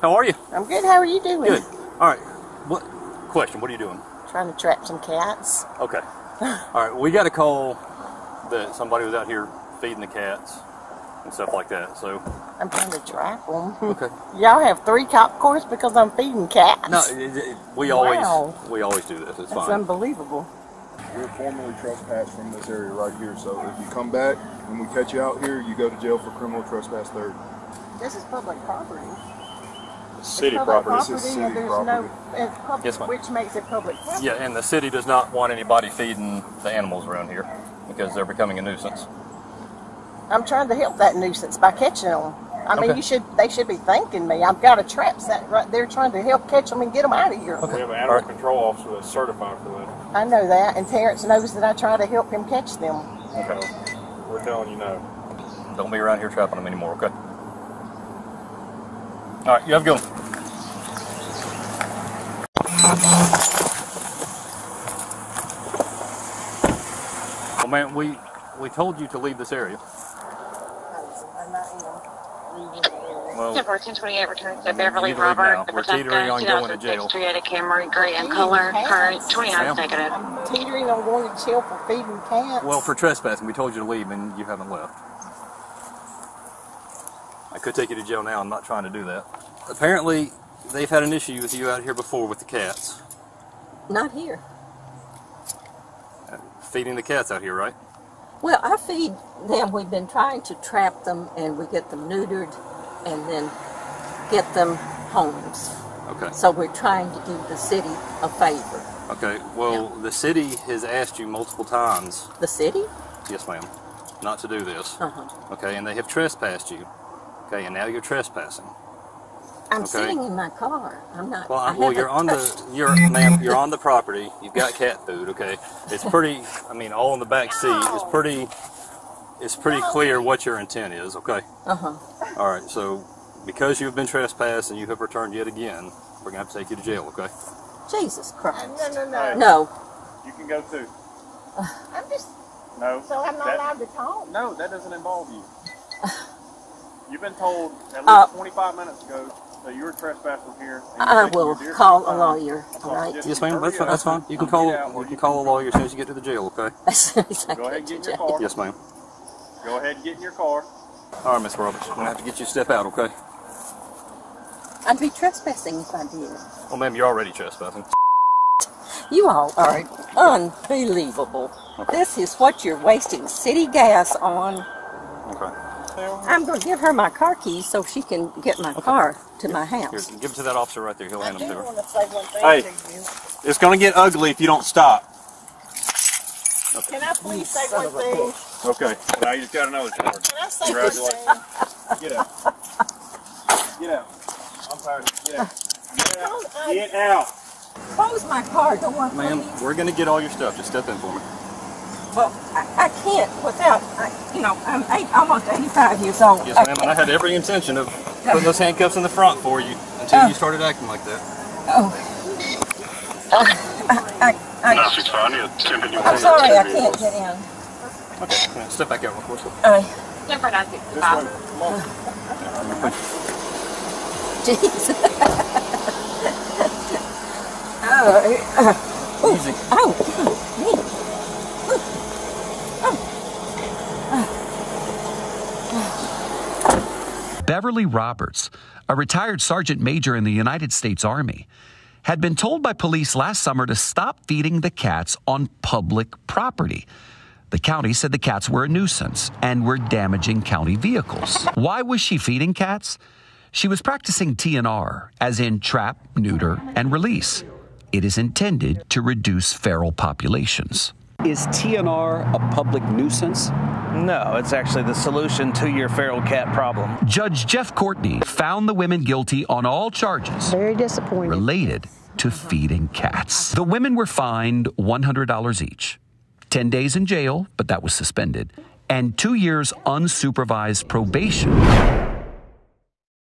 How are you? I'm good. How are you doing? Good. All right. What question? What are you doing? Trying to trap some cats. Okay. All right. We got a call that somebody was out here feeding the cats and stuff like that. So I'm trying to trap them. Okay. Y'all have 3 cop cars because I'm feeding cats. No, we always do this. It's fine. That's unbelievable. We're formally trespassed from this area right here. So if you come back and we catch you out here, you go to jail for criminal trespass 3rd. This is public property. City property. This is city property. Yes, ma'am. Which makes it public property. Yeah, and the city does not want anybody feeding the animals around here because they're becoming a nuisance. I'm trying to help that nuisance by catching them. I mean, they should be thanking me. I've got a trap set right there trying to help catch them and get them out of here. Okay. We have an animal control officer that's certified for that. I know that, and Terrence knows that I try to help him catch them. Okay. We're telling you no. Don't be around here trapping them anymore, okay? All right, you have a good one. Well, man, we told you to leave this area. I'm not even leaving the area. Well, yeah, 1428 returns to Beverly Roberts. We're teetering on going to jail. Toyota Camry, gray in color, current 29 negative. I'm teetering on going to jail for feeding cats. Well, for trespassing, we told you to leave and you haven't left. I could take you to jail now. I'm not trying to do that. Apparently, they've had an issue with you out here before with the cats. Not here. Feeding the cats out here, right? Well, I feed them. We've been trying to trap them, and we get them neutered and then get them homes. Okay. So we're trying to do the city a favor. Okay. Well, yeah. The city has asked you multiple times. The city? Yes, ma'am. Not to do this. Uh-huh. Okay, and they have trespassed you. Okay, and now you're trespassing. I'm sitting in my car. I'm not. Well, you're on the property. You've got cat food. Okay, it's pretty. I mean, all in the back seat. It's pretty clear what your intent is. Okay. Uh huh. All right. So, because you've been trespassed and you have returned yet again, we're gonna have to take you to jail. Okay. Jesus Christ. No. You can go too. I'm just. No. So I'm not allowed to talk. No, that doesn't involve you. You've been told at least 25 minutes ago that you were trespassing here. And I will call a lawyer. All right. Yes, ma'am. That's fine. You can call. You can call a lawyer as soon as you get to the jail. Okay. Go ahead and get in your car. Yes, ma'am. Go ahead and get in your car. All right, Miss Roberts. We're gonna have to get you to step out. Okay. I'd be trespassing if I did. Well, ma'am, you're already trespassing. You all are unbelievable. Okay. This is what you're wasting city gas on. Okay. I'm going to give her my car keys so she can get my car to my house. Here, give it to that officer right there. He'll hand them to her. Hey, it's going to get ugly if you don't stop. Okay. Can I please say one thing? Okay. Now you just got another charge. Can I say one thing? Get out. Get out. I'm tired. Get out. Get out. Get out. Close my car. Don't want to. Ma'am, we're going to get all your stuff. Just step in for me. Well, I can't without, you know, I'm almost 85 years old. Yes, ma'am, and I had every intention of putting those handcuffs in the front for you until you started acting like that. I'm sorry, I can't get in. Okay, step back out real quick. Jeez. Easy. Beverly Roberts, a retired sergeant major in the United States Army, had been told by police last summer to stop feeding the cats on public property. The county said the cats were a nuisance and were damaging county vehicles. Why was she feeding cats? She was practicing TNR, as in trap, neuter, and release. It is intended to reduce feral populations. Is TNR a public nuisance? No, it's actually the solution to your feral cat problem. Judge Jeff Courtney found the women guilty on all charges. Very disappointing. Related to feeding cats. The women were fined $100 each, 10 days in jail, but that was suspended, and 2 years unsupervised probation.